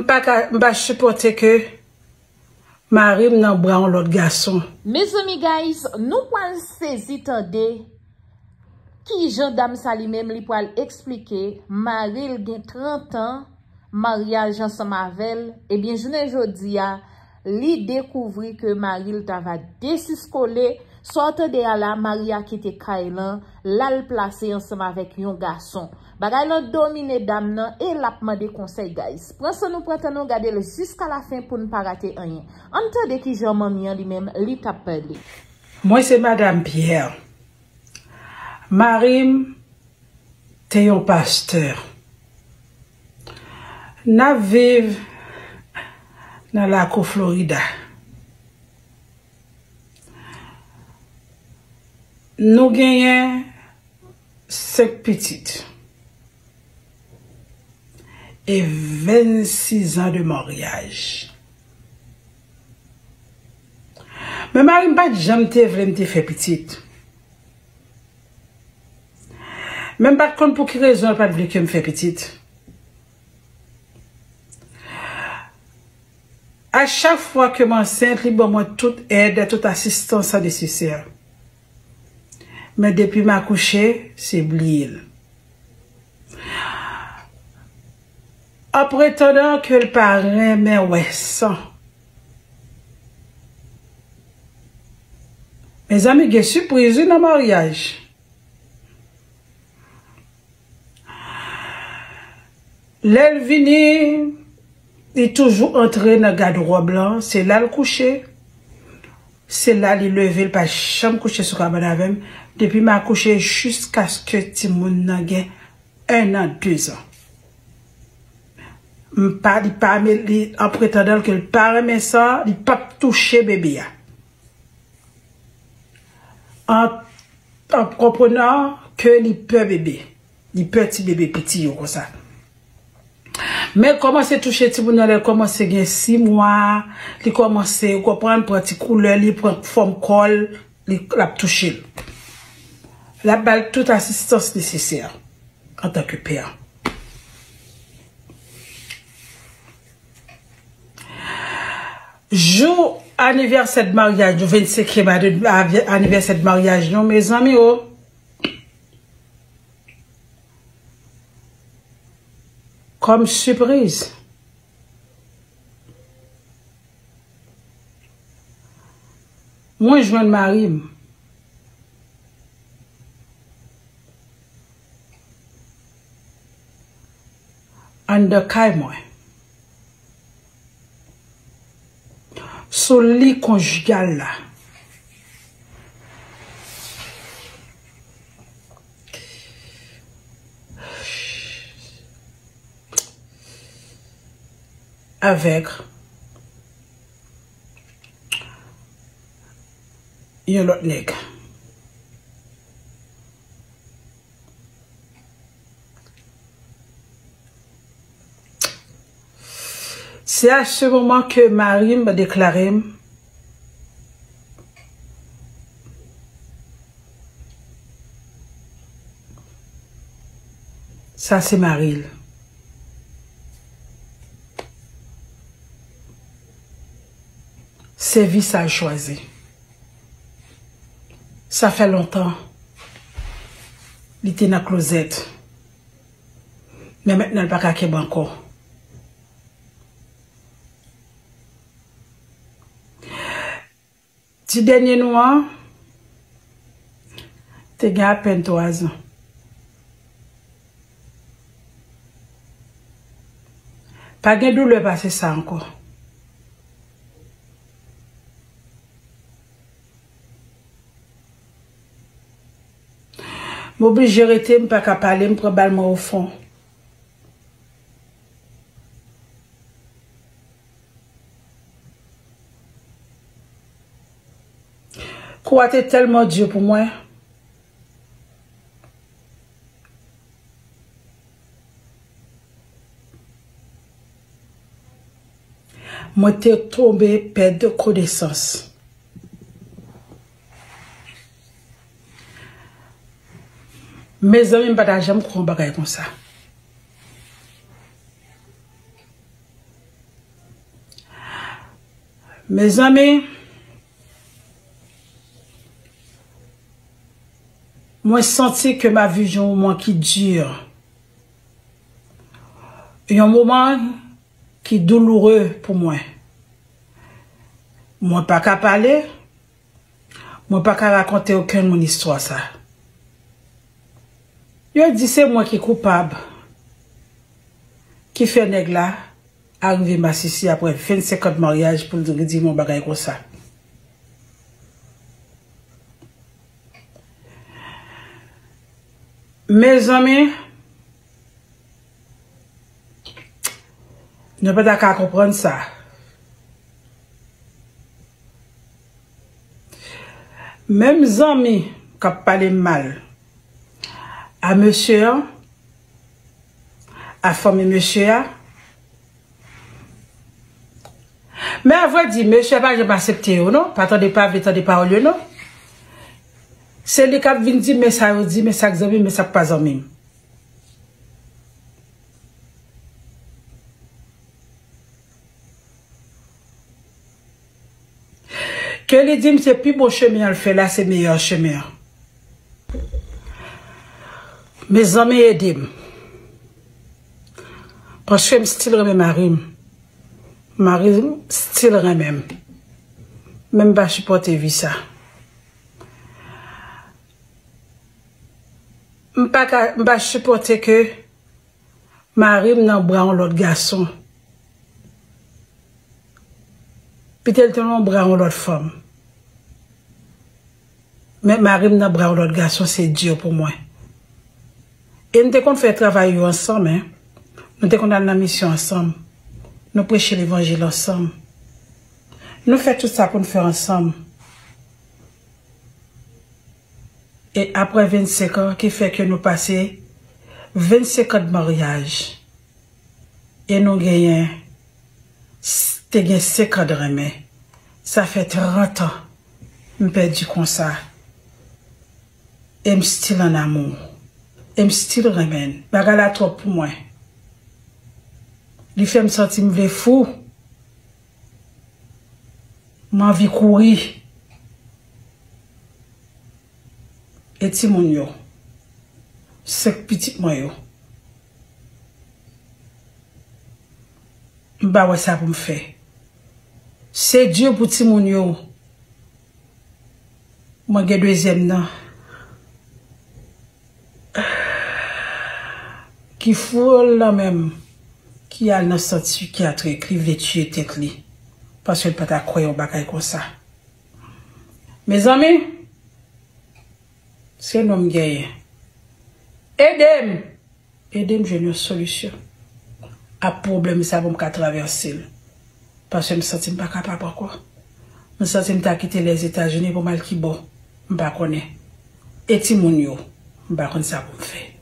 m'pas supporter que Marie m'en bran l'autre garçon. Mes amis guys, nous pouvons saisir tendez qui gendarme ça lui-même lui pour expliquer Marie il gagne 30 ans mariage ensemble avec et bien journée jodi a li découvrir que Marie il t'ava désiscolé sortant de là Maria qui était Kailan là le placer ensemble avec un garçon. Bagay lan domine dame nan et la demande conseil guys. Prenez nous prenons regarder le jusqu'à la fin pour ne pas rater rien. Entendez qui Jean Mami lui-même li t'a parlé. Moi c'est madame Pierre. Marim t'es un pasteur. N'a vive dans la côte Florida. Nous gagnons 5 petites. Et 26 ans de mariage. Mais Marie m'a pas jamais te fait petite. Même pas compte pour qui raison elle pas voulu que me fait petite. À chaque fois que m'enceinte, libre moi toute aide, toute assistance nécessaire. Mais depuis ma couchée, c'est oublié. En prétendant que le parrain mais ouais sang. Mes amis, j'ai surprise dans le mariage. L'Elvini est toujours entré dans le garde-robe blanc. C'est là le coucher. C'est là le lever, pas jamais coucher sur la banane. Depuis ma coucher jusqu'à ce que Timoun ait 1 an, 2 ans. En prétendant que le parrain mais ça, il pas toucher bébé. En comprenant que il peut bébé, il petit bébé petit comme ça. Mais comment c'est toucher petit bonheur, il commence à gagner 6 mois, il commence à comprendre petit couleur, il prend forme col, il l'a touché. La balle toute assistance nécessaire en tant que père. Jour anniversaire de mariage, 25e anniversaire de mariage, non, mes amis, oh. Comme surprise. Moi, je me marie. En de caille, moi. Sur le lit conjugal là. Avec une autre nègre. C'est à ce moment que Marie m'a déclaré ça c'est Marie. C'est vie ça a choisi. Ça fait longtemps. Il était dans la closette. Mais maintenant il n'y a pas qu'à encore. Du dernier noir, t'es gars à peine 3 ans. Pas de douleur passer ça encore. M'oblige à arrêter, m'pas qu'à parler, me probablement au fond. Quoi t'es tellement Dieu pour moi. Moi t'es tombé perte de connaissance. Mes amis m'pas jamais croire en bagaille comme ça. Mes amis, moi senti que ma vie j'ai un moment qui dure. Il y a un moment qui est douloureux pour moi. Moi pas qu'à parler, moi pas qu'à raconter aucune mon histoire ça. Je dis c'est moi qui est coupable, qui fait nèg là arriver ma sissi après 25 ans de mariage pour dire mon bagage comme ça. Mes amis, ne pas d'accord comprendre ça. Même amis qui parlent mal à monsieur, à famille monsieur, mais à vrai dire, monsieur, je vais accepter ou non, pas attendez pas, attendez pas au lieu non. C'est le cap vient dire, mais ça dit, mais ça examine, mais ça pas en même. Que les dîmes, c'est plus beau chemin, le fait là, c'est meilleur chemin. Mes amis, aidez-moi. Parce que je me style remet ma rime. Ma rime, style remet. Même pas supporter vie ça. M'pas supporter que ma rime n'en bras l'autre garçon. Peut-être l'on bras l'autre femme. Mais ma rime n'en bras l'autre garçon, c'est dur pour moi. Et nous devons faire travailler ensemble, hein? Nous devons aller dans la mission ensemble. Nous prêcher l'évangile ensemble. Nous faisons tout ça pour nous faire ensemble. Et après 25 ans, qui fait que nous passons 25 ans de mariage et nous gagnons 5 ans de remède. Ça fait 30 ans que je perds comme ça. Et je suis style en amour. Et je style remède. Baga la trop pour moi. Li fait me sentir fou. M'en vie courir. Et ti moun yo. Sek petit moi yo. M'ba wè ça pour me faire. C'est dur pour ti moun yo. Moi gen deuxième nan. Qui foule la même. Qui a un senti qui a très crive les tuer tête li. Parce qu'elle peut pas croire au bagage comme ça. Mes amis, c'est un homme gay. Aidez-moi. Aidez-moi, j'ai une solution. À problème, ça va me traverser. Parce que je ne me sens pas capable. Pourquoi? Je me sens pas quitter les États-Unis pour mal qui bon. Je ne connais pas. Et Timounio, je ne connais pas ça pour me faire.